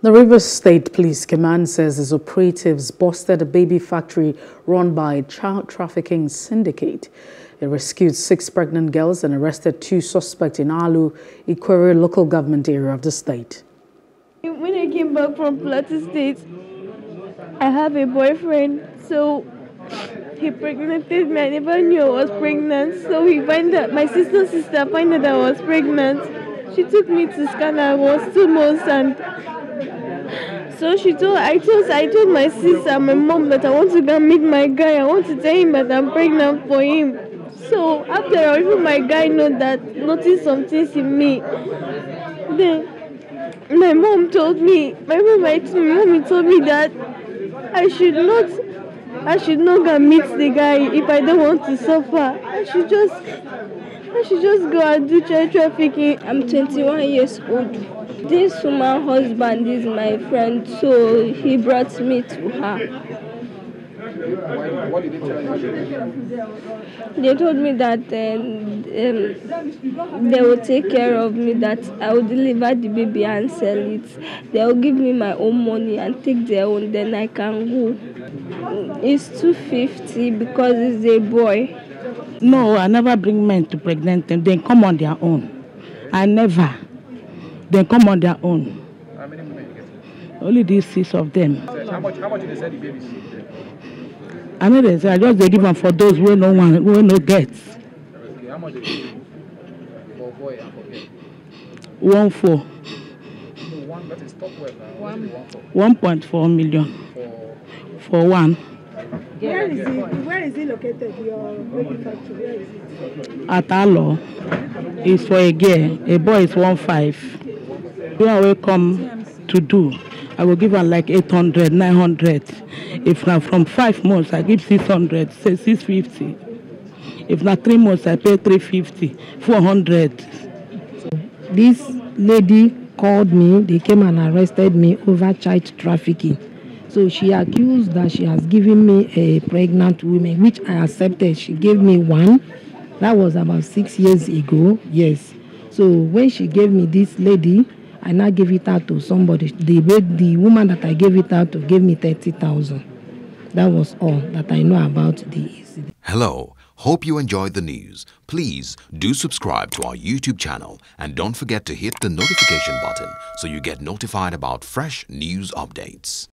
The Rivers State Police Command says its operatives busted a baby factory run by a child trafficking syndicate. It rescued 6 pregnant girls and arrested 2 suspects in Aluu, Ikwerre Local Government Area of the state. When I came back from Plateau State, I have a boyfriend, so he pregnanted me. I never knew I was pregnant, so he found out, my sister's sister found out I was pregnant. She took me to Scanna. I was 2 months and so I told my sister and my mom that I want to go meet my guy. I want to tell him that I'm pregnant for him. So after I even my guy noticed some things in me. Then my mommy told me that I should not go meet the guy if I don't want to suffer. I should just go and do child trafficking. I'm 21 years old. This woman's husband is my friend, so he brought me to her. What did they tell you? They told me that they will take care of me, that I will deliver the baby and sell it. They will give me my own money and take their own, then I can go. It's $250 because it's a boy. No, I never bring men to pregnant them. They come on their own. I never. They come on their own. How many women you get? Only these 6 of them. How much did they sell the babies? I know they say I just give them for those who no one who no get. Okay, how much did they give for boy and for girl? 1.4. No, one that is top well now. 1.4 million. For one. Where is it located? Your baby factory? Where is it? At Aluu. It's for a girl. A boy is 1.5. When I will come to do, I will give her like 800, 900. If not from 5 months, I give 600, say 650. If not 3 months, I pay 350, 400. This lady called me. They came and arrested me over child trafficking. So she accused that she has given me a pregnant woman, which I accepted. She gave me one. That was about 6 years ago, yes. So when she gave me this lady, I now gave it out to somebody. The woman that I gave it out to gave me 30,000. That was all that I know about the incident. Hello. Hope you enjoyed the news. Please do subscribe to our YouTube channel and don't forget to hit the notification button so you get notified about fresh news updates.